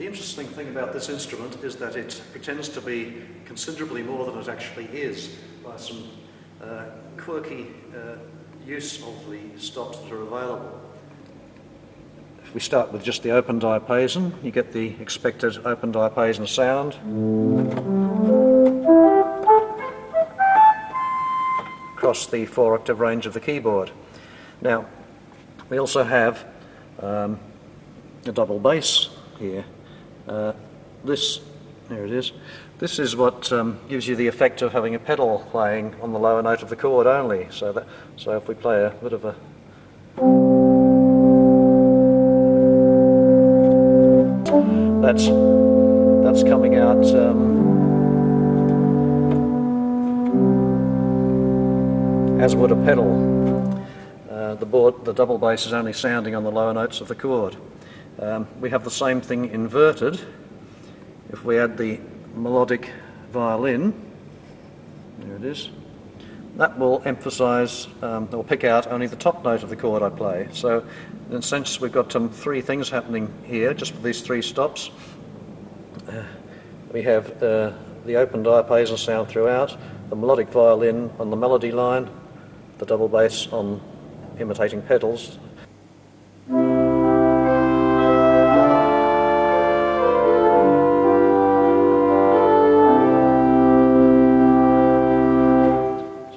The interesting thing about this instrument is that it pretends to be considerably more than it actually is by some quirky use of the stops that are available. If we start with just the open diapason, you get the expected open diapason sound. Across the 4-octave range of the keyboard. Now, we also have a double bass here. There it is. This is what gives you the effect of having a pedal playing on the lower note of the chord only. So if we play a bit of a, that's coming out. As would a pedal. The double bass is only sounding on the lower notes of the chord. We have the same thing inverted. If we add the melodic violin, there it is, that will emphasise or pick out only the top note of the chord I play. So in a sense we've got three things happening here, just with these three stops. We have the open diapason sound throughout, the melodic violin on the melody line, the double bass on imitating pedals. So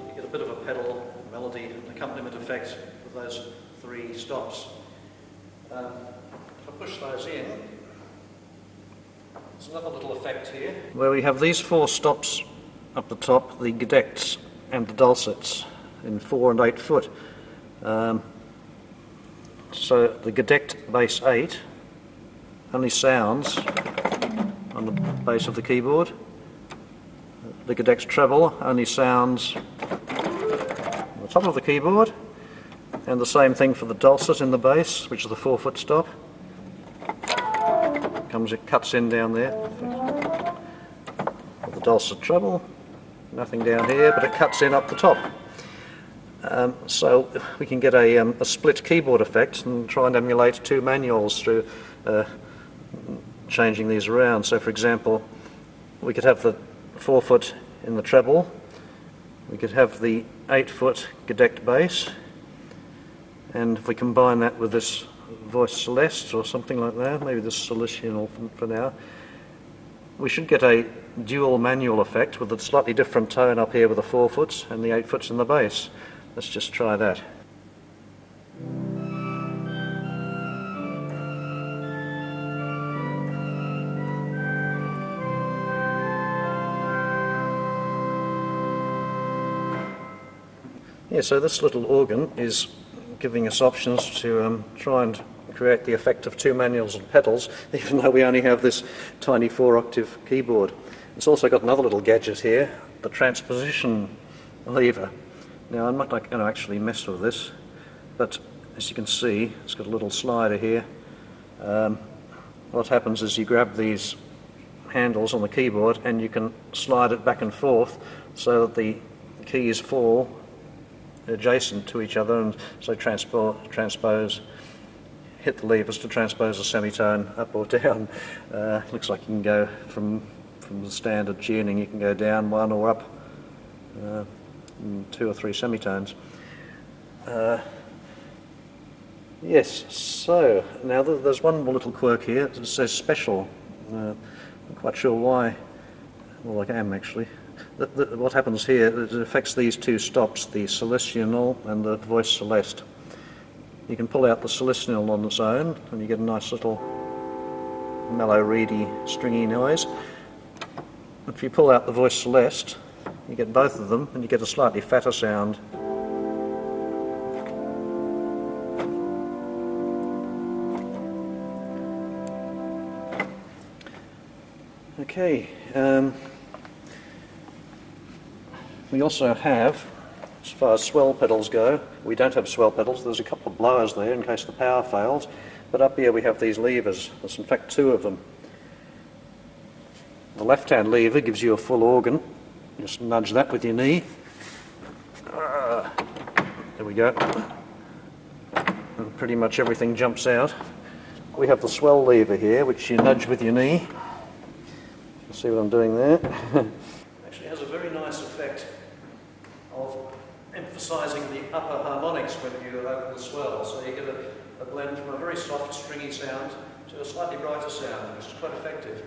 you get a bit of a pedal, melody, and accompaniment effect with those three stops. If I push those in, there's another little effect here. Where we have these four stops up the top, the Gedeckts and the Dulcets in 4 and 8 foot. So the Gedeckt bass 8 only sounds on the bass of the keyboard. The Gedeckt treble only sounds on the top of the keyboard, and the same thing for the Dulcet in the bass, which is the 4-foot stop. It cuts in down there. The Dulcet treble, nothing down here, but it cuts in up the top. So we can get a split keyboard effect and try and emulate two manuals through changing these around. So for example, we could have the 4-foot in the treble, we could have the 8-foot Gedeckt bass, and if we combine that with this Voice Celeste or something like that, maybe this Salicional for now, we should get a dual manual effect with a slightly different tone up here with the 4-foots and the 8-foots in the bass. Let's just try that. Yeah, so this little organ is giving us options to try and create the effect of two manuals and pedals, even though we only have this tiny 4-octave keyboard. It's also got another little gadget here, the transposition lever. Now, I'm not going to actually mess with this, but as you can see, it's got a little slider here. What happens is you grab these handles on the keyboard and you can slide it back and forth so that the keys fall adjacent to each other, and so transpose, hit the levers to transpose a semitone up or down. Looks like you can go from the standard tuning, you can go down one or up 2 or 3 semitones. Yes, so now there's one more little quirk here. It says special. I'm not quite sure why. Well, I am actually. What happens here is it affects these two stops, the Salicional and the Voice Celeste. You can pull out the Salicional on its own and you get a nice little mellow, reedy, stringy noise. If you pull out the Voice Celeste, you get both of them and you get a slightly fatter sound. Okay, we also have, as far as swell pedals go, we don't have swell pedals. There's a couple of blowers there in case the power fails, but up here we have these levers. There's in fact 2 of them. The left-hand lever gives you a full organ. Just nudge that with your knee. There we go. And pretty much everything jumps out. we have the swell lever here, which you nudge with your knee. You'll see what I'm doing there. Actually has a very nice effect of emphasising the upper harmonics when you open the swell. So you get a blend from a very soft, stringy sound to a slightly brighter sound, which is quite effective.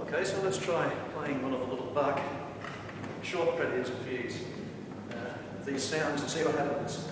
Okay, so let's try playing one of the little Bach short preludes and fugues. These sounds and see what happens.